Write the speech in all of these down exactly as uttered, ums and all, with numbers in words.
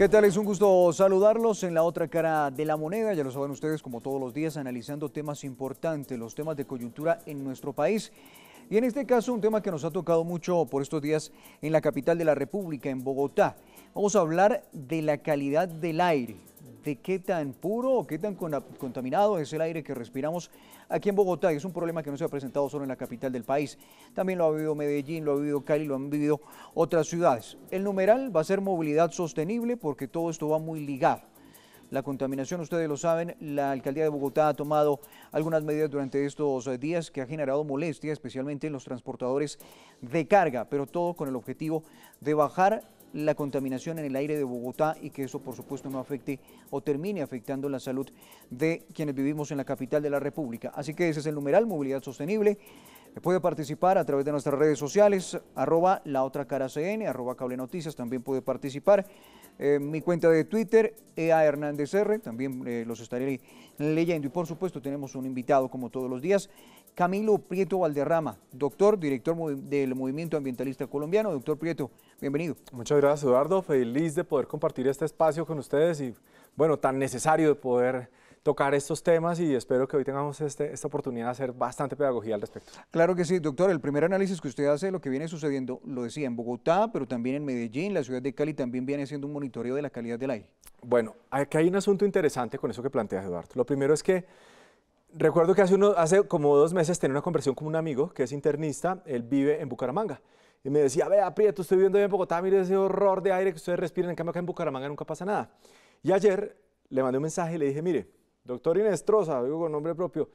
¿Qué tal? Es un gusto saludarlos en la otra cara de la moneda. Ya lo saben ustedes, como todos los días, analizando temas importantes, los temas de coyuntura en nuestro país. Y en este caso, un tema que nos ha tocado mucho por estos días en la capital de la República, en Bogotá. Vamos a hablar de la calidad del aire, de qué tan puro o qué tan contaminado es el aire que respiramos aquí en Bogotá. Y es un problema que no se ha presentado solo en la capital del país. También lo ha vivido Medellín, lo ha vivido Cali, lo han vivido otras ciudades. El numeral va a ser movilidad sostenible porque todo esto va muy ligado. La contaminación, ustedes lo saben, la alcaldía de Bogotá ha tomado algunas medidas durante estos días que ha generado molestia, especialmente en los transportadores de carga, pero todo con el objetivo de bajar la contaminación en el aire de Bogotá y que eso, por supuesto, no afecte o termine afectando la salud de quienes vivimos en la capital de la República. Así que ese es el numeral, movilidad sostenible. Puede participar a través de nuestras redes sociales, arroba la otra cara C N, arroba Cable Noticias, también puede participar. Eh, mi cuenta de Twitter, E A Hernández R, también eh, los estaré leyendo. Y por supuesto tenemos un invitado como todos los días, Camilo Prieto Valderrama, doctor, director del Movimiento Ambientalista Colombiano. Doctor Prieto, bienvenido. Muchas gracias, Eduardo, feliz de poder compartir este espacio con ustedes y bueno, tan necesario de poder tocar estos temas, y espero que hoy tengamos este, esta oportunidad de hacer bastante pedagogía al respecto. Claro que sí, doctor. El primer análisis que usted hace de lo que viene sucediendo, lo decía, en Bogotá, pero también en Medellín, la ciudad de Cali también viene haciendo un monitoreo de la calidad del aire. Bueno, aquí hay un asunto interesante con eso que planteas, Eduardo. Lo primero es que recuerdo que hace, uno, hace como dos meses tenía una conversación con un amigo que es internista, él vive en Bucaramanga. Y me decía, vea, Prieto, estoy viviendo en Bogotá, mire ese horror de aire que ustedes respiran, en cambio acá en Bucaramanga nunca pasa nada. Y ayer le mandé un mensaje y le dije, mire, doctor Inestrosa, digo con nombre propio,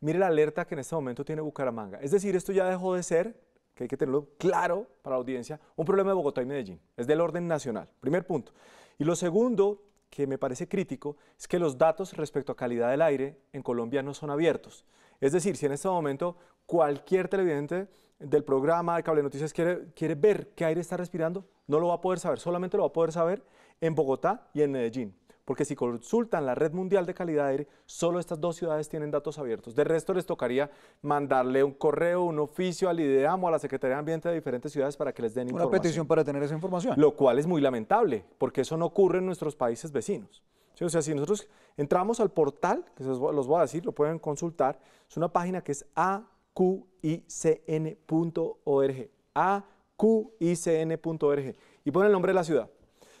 mire la alerta que en este momento tiene Bucaramanga. Es decir, esto ya dejó de ser, que hay que tenerlo claro para la audiencia, un problema de Bogotá y Medellín. Es del orden nacional, primer punto. Y lo segundo, que me parece crítico, es que los datos respecto a calidad del aire en Colombia no son abiertos. Es decir, si en este momento cualquier televidente del programa de Cable Noticias quiere, quiere ver qué aire está respirando, no lo va a poder saber, solamente lo va a poder saber en Bogotá y en Medellín. Porque si consultan la Red Mundial de Calidad de Aire, solo estas dos ciudades tienen datos abiertos. De resto, les tocaría mandarle un correo, un oficio al IDEAM o a la Secretaría de Ambiente de diferentes ciudades para que les den información. Una petición para tener esa información. Lo cual es muy lamentable, porque eso no ocurre en nuestros países vecinos. ¿Sí? O sea, si nosotros entramos al portal, que se los voy a decir, lo pueden consultar, es una página que es a q i c n punto org, a q i c n punto org, y ponen el nombre de la ciudad.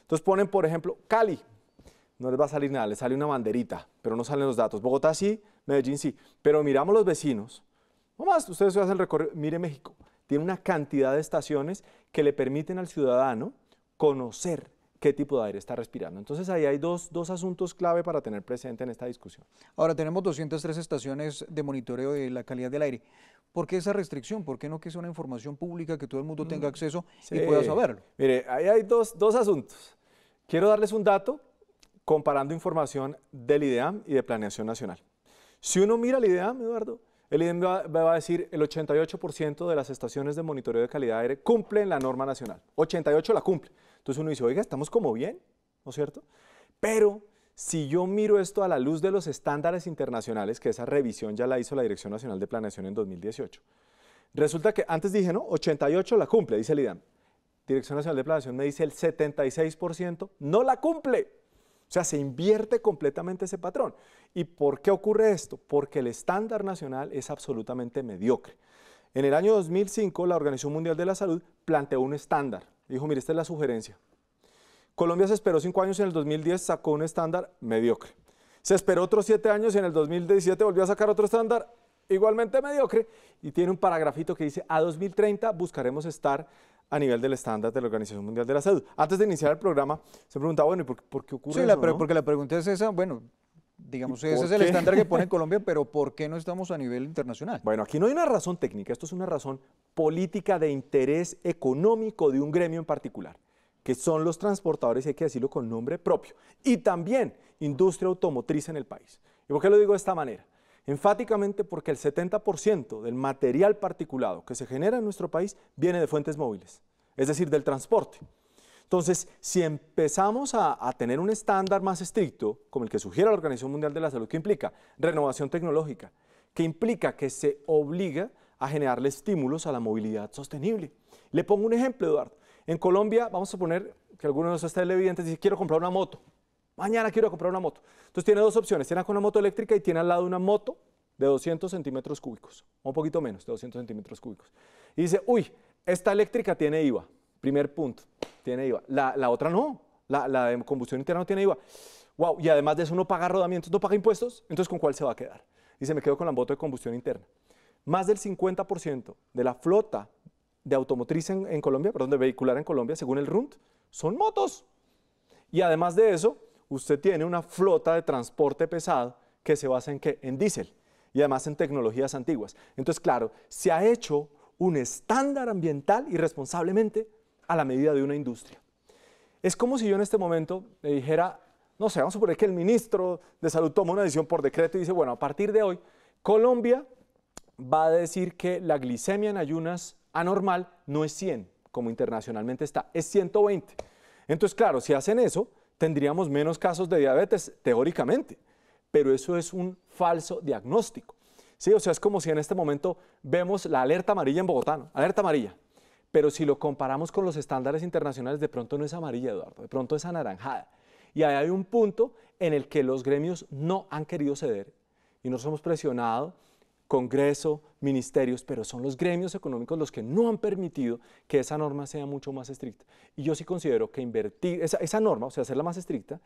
Entonces ponen, por ejemplo, Cali. No les va a salir nada, les sale una banderita, pero no salen los datos. Bogotá sí, Medellín sí, pero miramos los vecinos. Nomás, ustedes hacen el recorrido, mire México, tiene una cantidad de estaciones que le permiten al ciudadano conocer qué tipo de aire está respirando. Entonces ahí hay dos, dos asuntos clave para tener presente en esta discusión. Ahora tenemos doscientas tres estaciones de monitoreo de la calidad del aire. ¿Por qué esa restricción? ¿Por qué no que sea una información pública que todo el mundo mm, tenga acceso sí. y pueda saberlo? Mire, ahí hay dos, dos asuntos. Quiero darles un dato comparando información del IDEAM y de Planeación Nacional. Si uno mira el IDEAM, Eduardo, el IDEAM va, va a decir el ochenta y ocho por ciento de las estaciones de monitoreo de calidad de aire cumplen la norma nacional, ochenta y ocho la cumple. Entonces uno dice, oiga, estamos como bien, ¿no es cierto? Pero si yo miro esto a la luz de los estándares internacionales, que esa revisión ya la hizo la Dirección Nacional de Planeación en dos mil dieciocho, resulta que antes dije, no, ochenta y ocho la cumple, dice el IDEAM. Dirección Nacional de Planeación me dice el setenta y seis por ciento no la cumple. O sea, se invierte completamente ese patrón. ¿Y por qué ocurre esto? Porque el estándar nacional es absolutamente mediocre. En el año dos mil cinco, la Organización Mundial de la Salud planteó un estándar. Dijo, mire, esta es la sugerencia. Colombia se esperó cinco años y en el dos mil diez sacó un estándar mediocre. Se esperó otros siete años y en el dos mil diecisiete volvió a sacar otro estándar igualmente mediocre. Y tiene un paragrafito que dice, a dos mil treinta buscaremos estar a nivel del estándar de la Organización Mundial de la Salud. Antes de iniciar el programa, se preguntaba, bueno, ¿y por, por qué ocurre sí, eso? Sí, ¿no? Porque la pregunta es esa, bueno, digamos, ese es el estándar que pone Colombia, pero ¿por qué no estamos a nivel internacional? Bueno, aquí no hay una razón técnica, esto es una razón política de interés económico de un gremio en particular, que son los transportadores, y hay que decirlo con nombre propio, y también industria automotriz en el país. ¿Y por qué lo digo de esta manera? Enfáticamente porque el setenta por ciento del material particulado que se genera en nuestro país viene de fuentes móviles, es decir, del transporte. Entonces, si empezamos a, a tener un estándar más estricto, como el que sugiere la Organización Mundial de la Salud, que implica renovación tecnológica, que implica que se obliga a generarle estímulos a la movilidad sostenible. Le pongo un ejemplo, Eduardo. En Colombia, vamos a poner que algunos de nuestros televidentes dice, quiero comprar una moto, mañana quiero comprar una moto. Entonces tiene dos opciones, tiene una moto eléctrica y tiene al lado una moto de doscientos centímetros cúbicos, o un poquito menos de doscientos centímetros cúbicos. Y dice, uy, esta eléctrica tiene I V A, primer punto, tiene I V A. La, la otra no, la, la de combustión interna no tiene I V A. Wow, y además de eso no paga rodamientos, no paga impuestos, entonces ¿con cuál se va a quedar? Dice, me quedo con la moto de combustión interna. Más del cincuenta por ciento de la flota de automotriz en, en Colombia, perdón, de vehicular en Colombia, según el RUNT, son motos. Y además de eso, usted tiene una flota de transporte pesado que se basa en ¿qué? En diésel y además en tecnologías antiguas. Entonces, claro, se ha hecho un estándar ambiental irresponsablemente a la medida de una industria. Es como si yo en este momento le dijera, no sé, vamos a suponer que el ministro de Salud toma una decisión por decreto y dice, bueno, a partir de hoy, Colombia va a decir que la glicemia en ayunas anormal no es cien, como internacionalmente está, es ciento veinte. Entonces, claro, si hacen eso, tendríamos menos casos de diabetes, teóricamente, pero eso es un falso diagnóstico. Sí, o sea, es como si en este momento vemos la alerta amarilla en Bogotá, ¿no? Alerta amarilla, pero si lo comparamos con los estándares internacionales, de pronto no es amarilla, Eduardo, de pronto es anaranjada. Y ahí hay un punto en el que los gremios no han querido ceder y nos hemos presionado, Congreso, ministerios, pero son los gremios económicos los que no han permitido que esa norma sea mucho más estricta. Y yo sí considero que invertir, esa, esa norma, o sea, hacerla más estricta,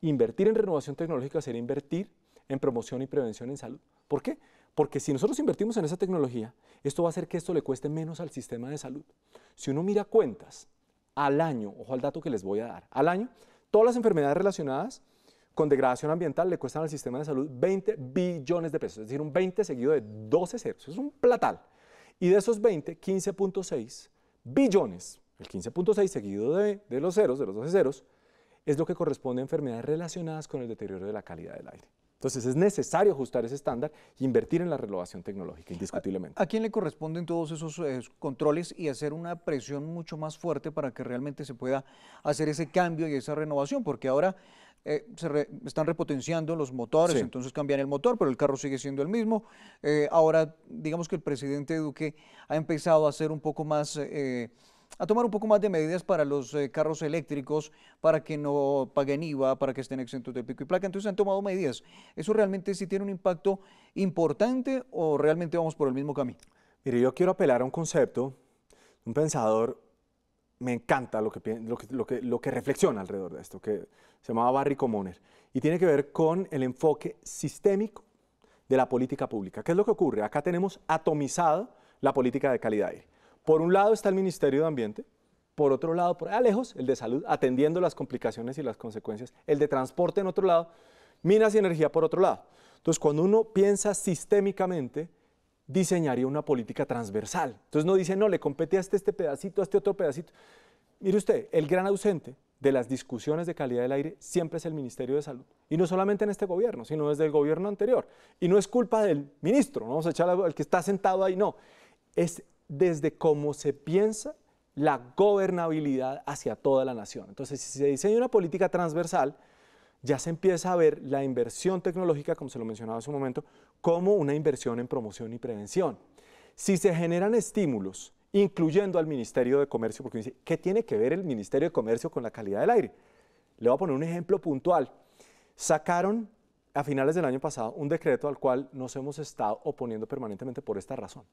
invertir en renovación tecnológica sería invertir en promoción y prevención en salud. ¿Por qué? Porque si nosotros invertimos en esa tecnología, esto va a hacer que esto le cueste menos al sistema de salud. Si uno mira cuentas al año, ojo al dato que les voy a dar, al año, todas las enfermedades relacionadas con degradación ambiental le cuestan al sistema de salud veinte billones de pesos, es decir, un veinte seguido de doce ceros, es un platal. Y de esos veinte, quince punto seis billones, el quince punto seis seguido de, de los ceros, de los doce ceros, es lo que corresponde a enfermedades relacionadas con el deterioro de la calidad del aire. Entonces es necesario ajustar ese estándar e invertir en la renovación tecnológica, indiscutiblemente. ¿A quién le corresponden todos esos eh, controles y hacer una presión mucho más fuerte para que realmente se pueda hacer ese cambio y esa renovación? Porque ahora eh, se re, están repotenciando los motores, sí. Entonces cambian el motor, pero el carro sigue siendo el mismo. Eh, ahora, digamos que el presidente Duque ha empezado a hacer un poco más... Eh, a tomar un poco más de medidas para los eh, carros eléctricos, para que no paguen I V A, para que estén exentos de pico y placa. Entonces han tomado medidas. ¿Eso realmente sí tiene un impacto importante o realmente vamos por el mismo camino? Mire, yo quiero apelar a un concepto, un pensador, me encanta lo que, lo que, lo que, lo que reflexiona alrededor de esto, que se llamaba Barry Commoner, y tiene que ver con el enfoque sistémico de la política pública. ¿Qué es lo que ocurre? Acá tenemos atomizado la política de calidad de aire. Por un lado está el Ministerio de Ambiente, por otro lado, por allá lejos, el de Salud, atendiendo las complicaciones y las consecuencias, el de Transporte en otro lado, Minas y Energía por otro lado. Entonces, cuando uno piensa sistémicamente, diseñaría una política transversal. Entonces, no dice, no, le compete a este, este pedacito, a este otro pedacito. Mire usted, el gran ausente de las discusiones de calidad del aire siempre es el Ministerio de Salud. Y no solamente en este gobierno, sino desde el gobierno anterior. Y no es culpa del ministro, no vamos a echar al que está sentado ahí, no. Es desde cómo se piensa la gobernabilidad hacia toda la nación. Entonces, si se diseña una política transversal, ya se empieza a ver la inversión tecnológica, como se lo mencionaba hace un momento, como una inversión en promoción y prevención. Si se generan estímulos, incluyendo al Ministerio de Comercio, porque dice, ¿qué tiene que ver el Ministerio de Comercio con la calidad del aire? Le voy a poner un ejemplo puntual. Sacaron a finales del año pasado un decreto al cual nos hemos estado oponiendo permanentemente por esta razón.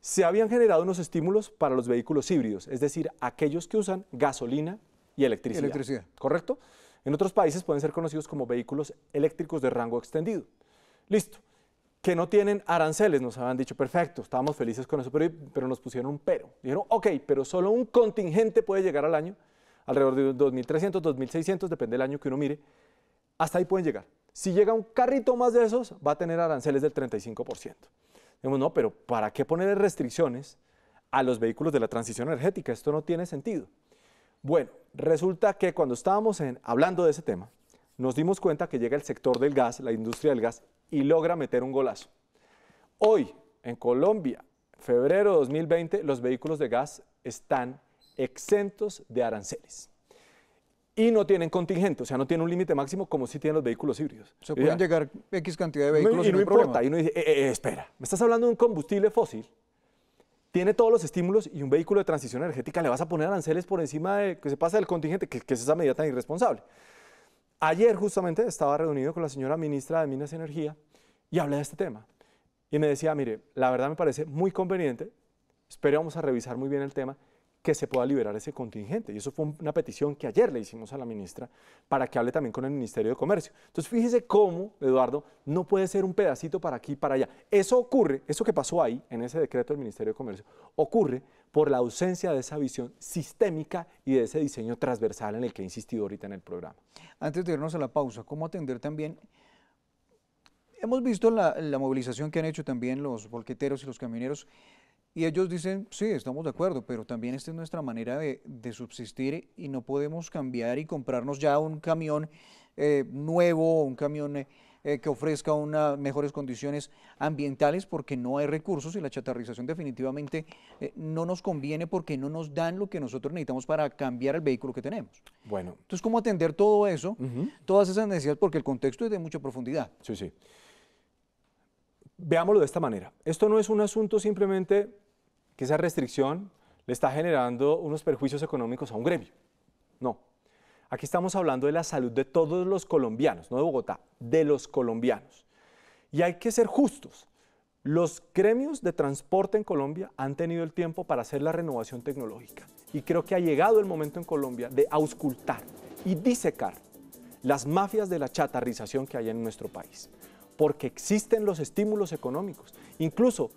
Se habían generado unos estímulos para los vehículos híbridos, es decir, aquellos que usan gasolina y electricidad. electricidad. ¿Correcto? En otros países pueden ser conocidos como vehículos eléctricos de rango extendido. Listo. Que no tienen aranceles, nos habían dicho, perfecto, estábamos felices con eso, pero, pero nos pusieron un pero. Dijeron, ok, pero solo un contingente puede llegar al año, alrededor de dos mil trescientos, dos mil seiscientos, depende del año que uno mire, hasta ahí pueden llegar. Si llega un carrito más de esos, va a tener aranceles del treinta y cinco por ciento. Digamos, no, pero ¿para qué poner restricciones a los vehículos de la transición energética? Esto no tiene sentido. Bueno, resulta que cuando estábamos en, hablando de ese tema, nos dimos cuenta que llega el sector del gas, la industria del gas, y logra meter un golazo. Hoy, en Colombia, febrero de dos mil veinte, los vehículos de gas están exentos de aranceles. Y no tienen contingente, o sea, no tienen un límite máximo como sí tienen los vehículos híbridos. Se pueden ya llegar X cantidad de vehículos. No, y no, no importa, y uno dice, eh, eh, espera, me estás hablando de un combustible fósil tiene todos los estímulos y un vehículo de transición energética le vas a poner aranceles por encima de que se pasa del contingente, que, que es esa medida tan irresponsable. Ayer justamente estaba reunido con la señora ministra de Minas y Energía y hablé de este tema. Y me decía, mire, la verdad me parece muy conveniente, espero vamos a revisar muy bien el tema, que se pueda liberar ese contingente. Y eso fue una petición que ayer le hicimos a la ministra para que hable también con el Ministerio de Comercio. Entonces fíjese cómo, Eduardo, no puede ser un pedacito para aquí y para allá. Eso ocurre, eso que pasó ahí, en ese decreto del Ministerio de Comercio, ocurre por la ausencia de esa visión sistémica y de ese diseño transversal en el que he insistido ahorita en el programa. Antes de irnos a la pausa, ¿cómo atender también? Hemos visto la, la movilización que han hecho también los volqueteros y los camioneros, y ellos dicen, sí, estamos de acuerdo, pero también esta es nuestra manera de, de subsistir y no podemos cambiar y comprarnos ya un camión eh, nuevo, un camión eh, que ofrezca unas mejores condiciones ambientales porque no hay recursos y la chatarrización definitivamente eh, no nos conviene porque no nos dan lo que nosotros necesitamos para cambiar el vehículo que tenemos. Bueno. Entonces, ¿cómo atender todo eso? Uh-huh. Todas esas necesidades, porque el contexto es de mucha profundidad. Sí, sí. Veámoslo de esta manera. Esto no es un asunto simplemente que esa restricción le está generando unos perjuicios económicos a un gremio. No. Aquí estamos hablando de la salud de todos los colombianos, no de Bogotá, de los colombianos. Y hay que ser justos. Los gremios de transporte en Colombia han tenido el tiempo para hacer la renovación tecnológica. Y creo que ha llegado el momento en Colombia de auscultar y disecar las mafias de la chatarrización que hay en nuestro país. Porque existen los estímulos económicos. Incluso,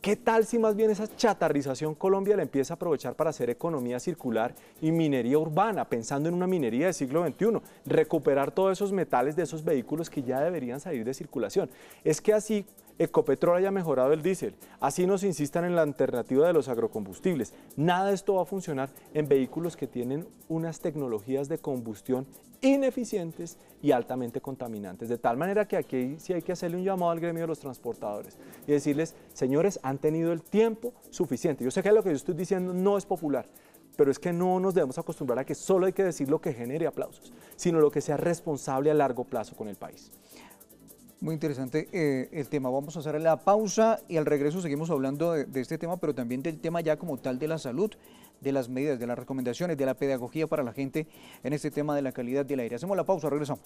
¿qué tal si más bien esa chatarrización Colombia la empieza a aprovechar para hacer economía circular y minería urbana, pensando en una minería del siglo veintiuno, recuperar todos esos metales de esos vehículos que ya deberían salir de circulación? Es que así Ecopetrol haya mejorado el diésel, así nos insistan en la alternativa de los agrocombustibles. Nada de esto va a funcionar en vehículos que tienen unas tecnologías de combustión ineficientes y altamente contaminantes. De tal manera que aquí sí hay que hacerle un llamado al gremio de los transportadores y decirles, señores, han tenido el tiempo suficiente. Yo sé que lo que yo estoy diciendo no es popular, pero es que no nos debemos acostumbrar a que solo hay que decir lo que genere aplausos, sino lo que sea responsable a largo plazo con el país. Muy interesante eh, el tema. Vamos a hacer la pausa y al regreso seguimos hablando de, de este tema, pero también del tema ya como tal de la salud, de las medidas, de las recomendaciones, de la pedagogía para la gente en este tema de la calidad del aire. Hacemos la pausa, regresamos.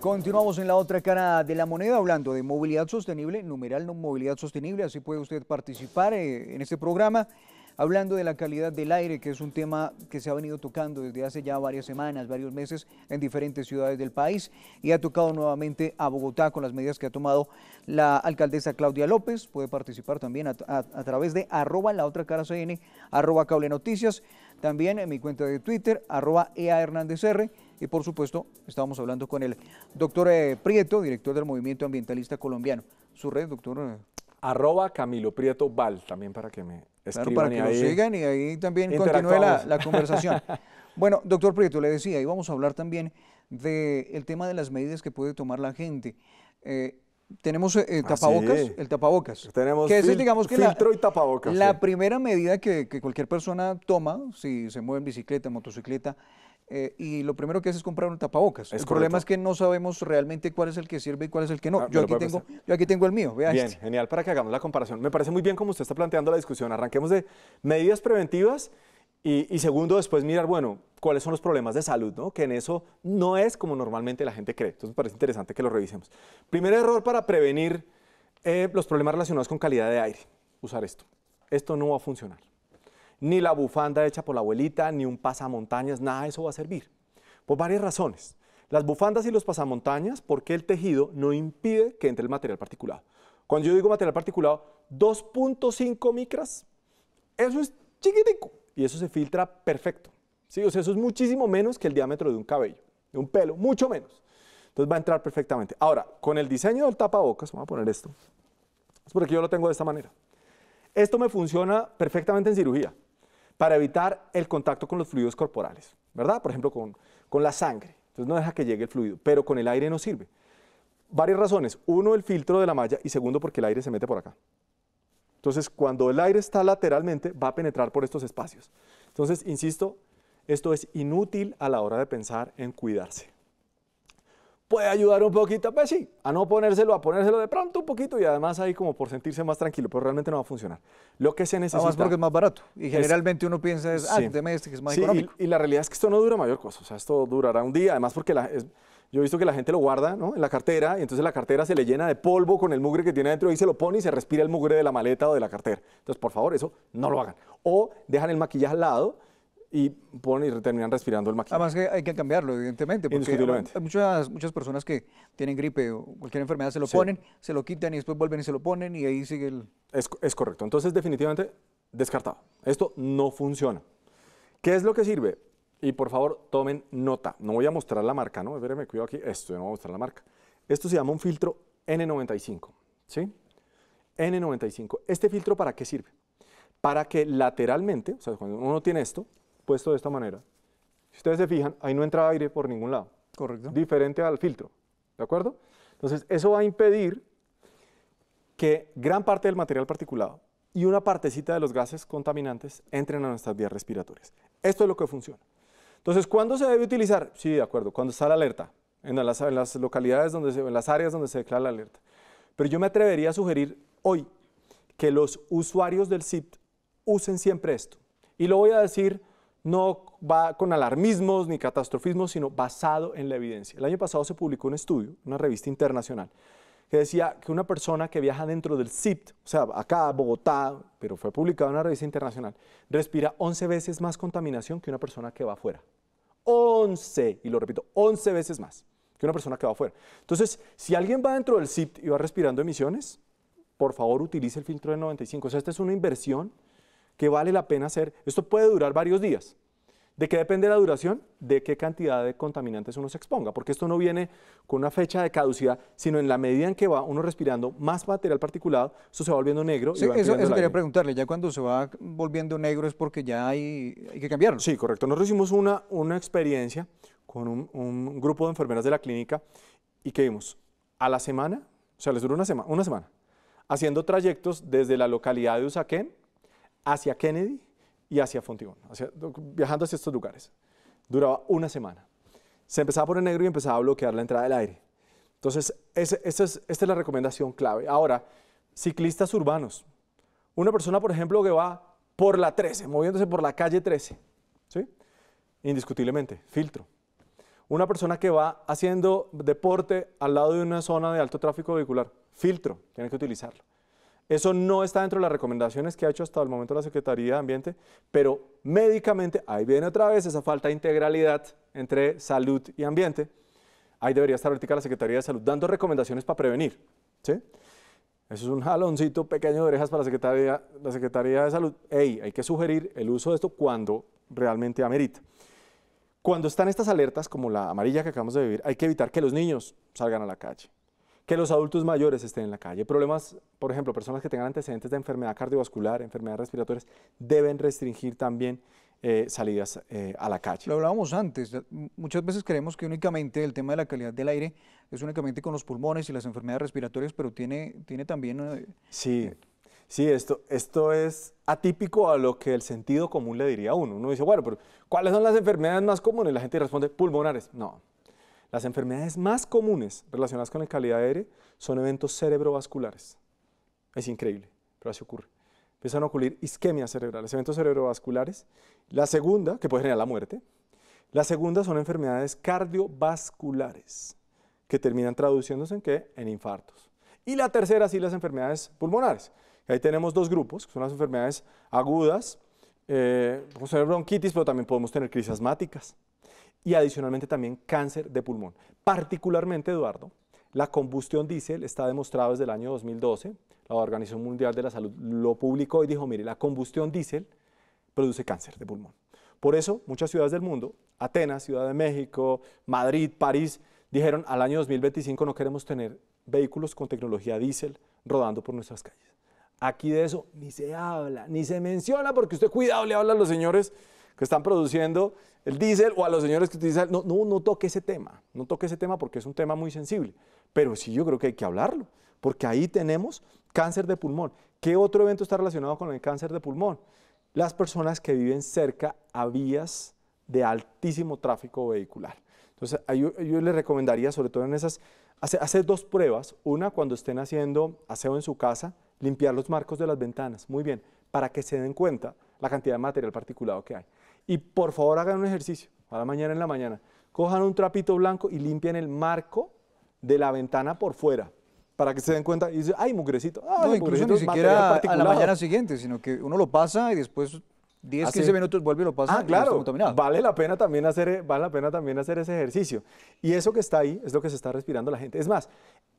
Continuamos en la otra cara de la moneda hablando de movilidad sostenible, numeral no movilidad sostenible, así puede usted participar eh, en este programa, hablando de la calidad del aire, que es un tema que se ha venido tocando desde hace ya varias semanas, varios meses en diferentes ciudades del país y ha tocado nuevamente a Bogotá con las medidas que ha tomado la alcaldesa Claudia López. Puede participar también a, a, a través de arroba la otra cara C N, arroba cablenoticias, también en mi cuenta de Twitter, arroba E A Hernández R. Y por supuesto, estábamos hablando con el doctor eh, Prieto, director del Movimiento Ambientalista Colombiano. Su red, doctor. Eh. Arroba Camilo Prieto Val, también para que me escriban. Claro, para que ahí lo sigan y ahí también continúe la, la conversación. Bueno, doctor Prieto, le decía, y vamos a hablar también del tema de las medidas que puede tomar la gente. Eh, tenemos eh, tapabocas, ah, sí. el tapabocas. Tenemos que es, digamos que filtro la, y tapabocas. La sí. primera medida que, que cualquier persona toma, si se mueve en bicicleta, motocicleta, Eh, y lo primero que hace es comprar un tapabocas. Es el correcto. Problema es que no sabemos realmente cuál es el que sirve y cuál es el que no. Ah, yo, aquí tengo, yo aquí tengo el mío. Vea bien, este. Genial, para que hagamos la comparación. Me parece muy bien como usted está planteando la discusión. Arranquemos de medidas preventivas y, y segundo, después mirar, bueno, cuáles son los problemas de salud, ¿no? Que en eso no es como normalmente la gente cree. Entonces me parece interesante que lo revisemos. Primer error para prevenir eh, los problemas relacionados con calidad de aire. Usar esto. Esto no va a funcionar. Ni la bufanda hecha por la abuelita, ni un pasamontañas, nada de eso va a servir. Por varias razones. Las bufandas y los pasamontañas, porque el tejido no impide que entre el material particulado. Cuando yo digo material particulado, dos punto cinco micras, eso es chiquitico y eso se filtra perfecto. ¿Sí? O sea, eso es muchísimo menos que el diámetro de un cabello, de un pelo, mucho menos. Entonces va a entrar perfectamente. Ahora, con el diseño del tapabocas, vamos a poner esto, es porque yo lo tengo de esta manera. Esto me funciona perfectamente en cirugía. para evitar el contacto con los fluidos corporales, ¿verdad? Por ejemplo, con, con la sangre. Entonces no deja que llegue el fluido, pero con el aire no sirve. Varias razones. Uno, el filtro de la malla, y segundo, porque el aire se mete por acá. Entonces, cuando el aire está lateralmente, va a penetrar por estos espacios. Entonces, insisto, esto es inútil a la hora de pensar en cuidarse. ¿Puede ayudar un poquito? Pues sí, a no ponérselo, a ponérselo de pronto un poquito y además ahí como por sentirse más tranquilo, pero realmente no va a funcionar. Lo que se necesita... Además porque es más barato y generalmente es, uno piensa es, ah, sí, deme este que es más sí, económico. Y, y la realidad es que esto no dura mayor cosa, o sea, esto durará un día, además porque la, es, yo he visto que la gente lo guarda, ¿no?, en la cartera y entonces la cartera se le llena de polvo con el mugre que tiene adentro y se lo pone y se respira el mugre de la maleta o de la cartera. Entonces, por favor, eso no lo hagan. O dejan el maquillaje al lado y ponen y terminan respirando el maquillaje. Además que hay que cambiarlo, evidentemente, porque hay muchas, muchas personas que tienen gripe o cualquier enfermedad, se lo sí. ponen, se lo quitan y después vuelven y se lo ponen y ahí sigue el... Es, es correcto. Entonces, definitivamente, descartado. Esto no funciona. ¿Qué es lo que sirve? Y por favor, tomen nota. No voy a mostrar la marca, ¿no? Espérenme, cuidado aquí. Esto, yo no voy a mostrar la marca. Esto se llama un filtro N noventa y cinco, ¿sí? N noventa y cinco. ¿Este filtro para qué sirve? Para que lateralmente, o sea, cuando uno tiene esto, puesto de esta manera, si ustedes se fijan, ahí no entra aire por ningún lado. Correcto. Diferente al filtro, ¿de acuerdo? Entonces, eso va a impedir que gran parte del material particulado y una partecita de los gases contaminantes entren a nuestras vías respiratorias. Esto es lo que funciona. Entonces, ¿cuándo se debe utilizar? Sí, de acuerdo, cuando está la alerta, en las, en las localidades, donde se, en las áreas donde se declara la alerta. Pero yo me atrevería a sugerir hoy que los usuarios del C I P usen siempre esto. Y lo voy a decir... No va con alarmismos ni catastrofismos, sino basado en la evidencia. El año pasado se publicó un estudio, una revista internacional, que decía que una persona que viaja dentro del C I P, o sea, acá, Bogotá, pero fue publicado en una revista internacional, respira once veces más contaminación que una persona que va afuera. once, y lo repito, once veces más que una persona que va afuera. Entonces, si alguien va dentro del C I P y va respirando emisiones, por favor utilice el filtro de noventa y cinco. O sea, esta es una inversión que vale la pena hacer. Esto puede durar varios días. ¿De qué depende la duración? De qué cantidad de contaminantes uno se exponga, porque esto no viene con una fecha de caducidad, sino en la medida en que va uno respirando más material particulado, eso se va volviendo negro. Sí, y va eso, eso quería preguntarle, ya cuando se va volviendo negro es porque ya hay, hay que cambiarlo. Sí, correcto. Nosotros hicimos una, una experiencia con un, un grupo de enfermeras de la clínica y que vimos a la semana, o sea, les duró una, sema, una semana, haciendo trayectos desde la localidad de Usaquén hacia Kennedy y hacia Fontibón, hacia, viajando hacia estos lugares. Duraba una semana. Se empezaba a poner negro y empezaba a bloquear la entrada del aire. Entonces, ese, ese es, esta es la recomendación clave. Ahora, ciclistas urbanos. Una persona, por ejemplo, que va por la trece, moviéndose por la calle trece, ¿sí? Indiscutiblemente, filtro. Una persona que va haciendo deporte al lado de una zona de alto tráfico vehicular, filtro, tiene que utilizarlo. Eso no está dentro de las recomendaciones que ha hecho hasta el momento la Secretaría de Ambiente, pero médicamente, ahí viene otra vez esa falta de integralidad entre salud y ambiente. Ahí debería estar ahorita la Secretaría de Salud dando recomendaciones para prevenir, ¿sí? Eso es un jaloncito pequeño de orejas para la Secretaría, la Secretaría de Salud. Ey, hay que sugerir el uso de esto cuando realmente amerita. Cuando están estas alertas, como la amarilla que acabamos de vivir, hay que evitar que los niños salgan a la calle, que los adultos mayores estén en la calle. Problemas, por ejemplo, personas que tengan antecedentes de enfermedad cardiovascular, enfermedades respiratorias, deben restringir también eh, salidas eh, a la calle. Lo hablábamos antes, muchas veces creemos que únicamente el tema de la calidad del aire es únicamente con los pulmones y las enfermedades respiratorias, pero tiene, tiene también... Eh, sí, sí, esto, esto es atípico a lo que el sentido común le diría a uno. Uno dice, bueno, pero ¿cuáles son las enfermedades más comunes? La gente responde, pulmonares. No. Las enfermedades más comunes relacionadas con la calidad de aire son eventos cerebrovasculares. Es increíble, pero así ocurre. Empiezan a ocurrir isquemias cerebrales, eventos cerebrovasculares. La segunda, que puede generar la muerte, la segunda son enfermedades cardiovasculares, que terminan traduciéndose en ¿qué? En infartos. Y la tercera, sí, las enfermedades pulmonares. Ahí tenemos dos grupos, que son las enfermedades agudas, eh, podemos tener bronquitis, pero también podemos tener crisis asmáticas. Y adicionalmente también cáncer de pulmón. Particularmente, Eduardo, la combustión diésel está demostrado desde el año dos mil doce, la Organización Mundial de la Salud lo publicó y dijo, mire, la combustión diésel produce cáncer de pulmón. Por eso, muchas ciudades del mundo, Atenas, Ciudad de México, Madrid, París, dijeron al año dos mil veinticinco no queremos tener vehículos con tecnología diésel rodando por nuestras calles. Aquí de eso ni se habla, ni se menciona, porque usted cuidado le habla a los señores que están produciendo el diésel o a los señores que utilizan... No, no, no toque ese tema, no toque ese tema porque es un tema muy sensible, pero sí yo creo que hay que hablarlo, porque ahí tenemos cáncer de pulmón. ¿Qué otro evento está relacionado con el cáncer de pulmón? Las personas que viven cerca a vías de altísimo tráfico vehicular. Entonces, yo, yo les recomendaría, sobre todo en esas, hacer, hacer dos pruebas. Una, cuando estén haciendo aseo en su casa, limpiar los marcos de las ventanas, muy bien, para que se den cuenta la cantidad de material particulado que hay. Y por favor hagan un ejercicio, a la mañana en la mañana, cojan un trapito blanco y limpian el marco de la ventana por fuera, para que se den cuenta y dicen, ay, mugrecito, ay, no, incluso ni siquiera a la mañana siguiente, sino que uno lo pasa y después diez, quince minutos vuelve y lo pasa. Ah, claro, vale la pena también hacer, vale la pena también hacer ese ejercicio. Y eso que está ahí es lo que se está respirando la gente. Es más,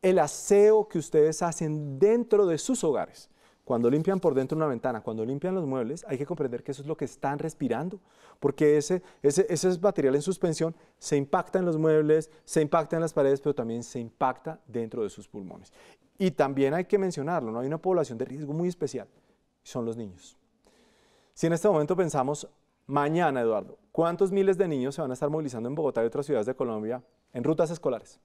el aseo que ustedes hacen dentro de sus hogares, cuando limpian por dentro una ventana, cuando limpian los muebles, hay que comprender que eso es lo que están respirando, porque ese, ese, ese material en suspensión se impacta en los muebles, se impacta en las paredes, pero también se impacta dentro de sus pulmones. Y también hay que mencionarlo, ¿no? Hay una población de riesgo muy especial, son los niños. Si en este momento pensamos, mañana, Eduardo, ¿cuántos miles de niños se van a estar movilizando en Bogotá y otras ciudades de Colombia en rutas escolares?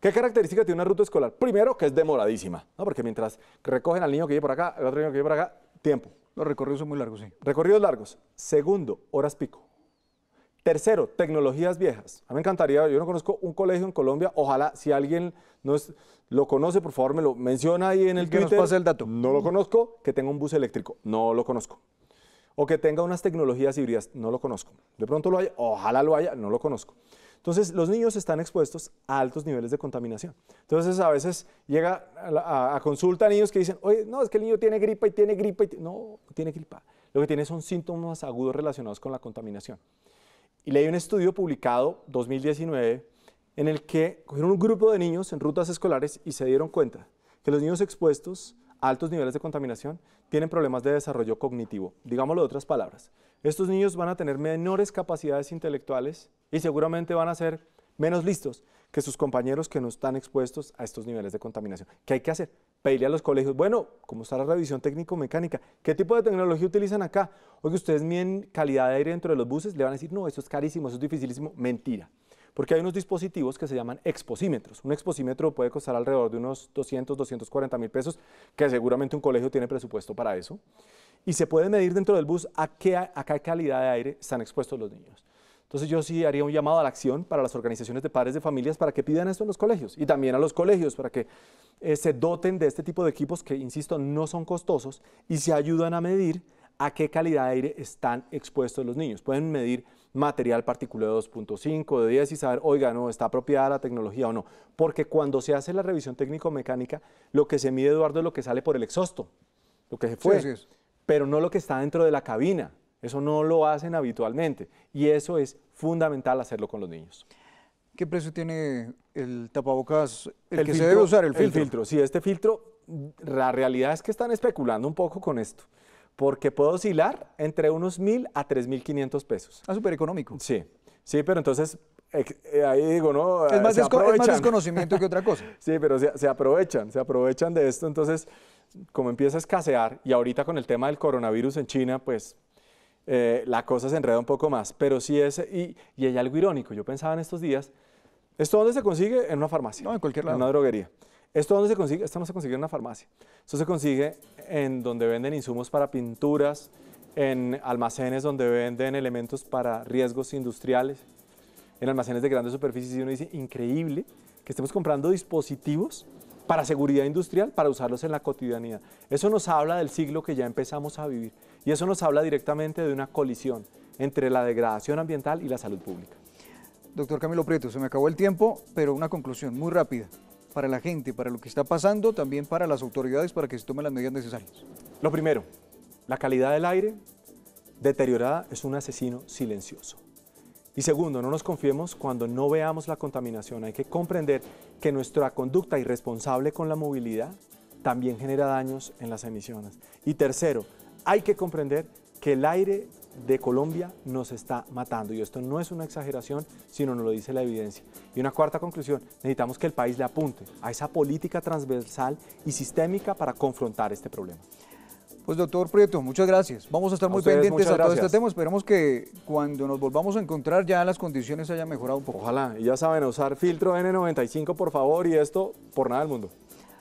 ¿Qué característica tiene una ruta escolar? Primero, que es demoradísima, ¿no? Porque mientras recogen al niño que lleva por acá, al otro niño que lleva por acá, tiempo. Los recorridos son muy largos, sí. Recorridos largos. Segundo, horas pico. Tercero, tecnologías viejas. A mí me encantaría, yo no conozco un colegio en Colombia, ojalá si alguien nos, lo conoce, por favor me lo menciona ahí en el Twitter. Que nos pase el dato. No lo conozco, que tenga un bus eléctrico, no lo conozco. O que tenga unas tecnologías híbridas, no lo conozco. De pronto lo haya, ojalá lo haya, no lo conozco. Entonces, los niños están expuestos a altos niveles de contaminación. Entonces, a veces llega a, a, a consulta a niños que dicen, oye, no, es que el niño tiene gripa y tiene gripa. Y no, no tiene gripa. Lo que tiene son síntomas agudos relacionados con la contaminación. Y leí un estudio publicado en dos mil diecinueve en el que cogieron un grupo de niños en rutas escolares y se dieron cuenta que los niños expuestos a altos niveles de contaminación tienen problemas de desarrollo cognitivo. Digámoslo de otras palabras. Estos niños van a tener menores capacidades intelectuales y seguramente van a ser menos listos que sus compañeros que no están expuestos a estos niveles de contaminación. ¿Qué hay que hacer? Pedirle a los colegios, bueno, ¿cómo está la revisión técnico-mecánica? ¿Qué tipo de tecnología utilizan acá? Oye, ¿ustedes miden calidad de aire dentro de los buses? Le van a decir, no, eso es carísimo, eso es dificilísimo. Mentira. Porque hay unos dispositivos que se llaman exposímetros. Un exposímetro puede costar alrededor de unos doscientos, doscientos cuarenta mil pesos, que seguramente un colegio tiene presupuesto para eso. Y se puede medir dentro del bus a qué, a qué calidad de aire están expuestos los niños. Entonces yo sí haría un llamado a la acción para las organizaciones de padres de familias para que pidan esto en los colegios y también a los colegios para que eh, se doten de este tipo de equipos que, insisto, no son costosos y se ayudan a medir a qué calidad de aire están expuestos los niños. Pueden medir material particulado de dos punto cinco, de diez y saber, oiga, no, ¿está apropiada la tecnología o no? Porque cuando se hace la revisión técnico-mecánica, lo que se mide, Eduardo, es lo que sale por el exhausto, lo que se fue. Sí, sí, sí. Pero no lo que está dentro de la cabina, eso no lo hacen habitualmente y eso es fundamental hacerlo con los niños. ¿Qué precio tiene el tapabocas, el, el que filtro, se debe usar, el filtro? El filtro, sí, este filtro, la realidad es que están especulando un poco con esto, porque puede oscilar entre unos mil a tres mil quinientos pesos. Ah, súper económico. Sí, sí, pero entonces... Ahí digo, ¿no? Es más, desco es más desconocimiento que otra cosa. Sí, pero se, se aprovechan, se aprovechan de esto. Entonces, como empieza a escasear, y ahorita con el tema del coronavirus en China, pues eh, la cosa se enreda un poco más. Pero sí es, y, y hay algo irónico. Yo pensaba en estos días, ¿esto dónde se consigue? En una farmacia. No, en cualquier lado. En una droguería. ¿Esto dónde se consigue? Esto no se consigue en una farmacia. Esto se consigue en donde venden insumos para pinturas, en almacenes donde venden elementos para riesgos industriales, en almacenes de grandes superficies, y uno dice, increíble que estemos comprando dispositivos para seguridad industrial, para usarlos en la cotidianidad. Eso nos habla del siglo que ya empezamos a vivir, y eso nos habla directamente de una colisión entre la degradación ambiental y la salud pública. Doctor Camilo Prieto, se me acabó el tiempo, pero una conclusión muy rápida, para la gente, para lo que está pasando, también para las autoridades, para que se tomen las medidas necesarias. Lo primero, la calidad del aire deteriorada es un asesino silencioso. Y segundo, no nos confiemos cuando no veamos la contaminación. Hay que comprender que nuestra conducta irresponsable con la movilidad también genera daños en las emisiones. Y tercero, hay que comprender que el aire de Colombia nos está matando. Y esto no es una exageración, sino nos lo dice la evidencia. Y una cuarta conclusión, necesitamos que el país le apunte a esa política transversal y sistémica para confrontar este problema. Pues doctor Prieto, muchas gracias. Vamos a estar a muy pendientes a todo este tema. Esperemos que cuando nos volvamos a encontrar ya las condiciones hayan mejorado un poco. Ojalá, y ya saben, usar filtro ene noventa y cinco por favor, y esto por nada del mundo.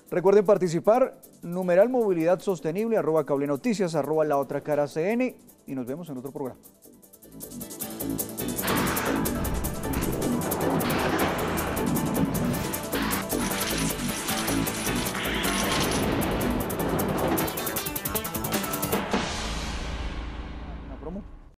Recuerden participar, numeral movilidad sostenible, arroba cable noticias, arroba la otra cara cn, y nos vemos en otro programa.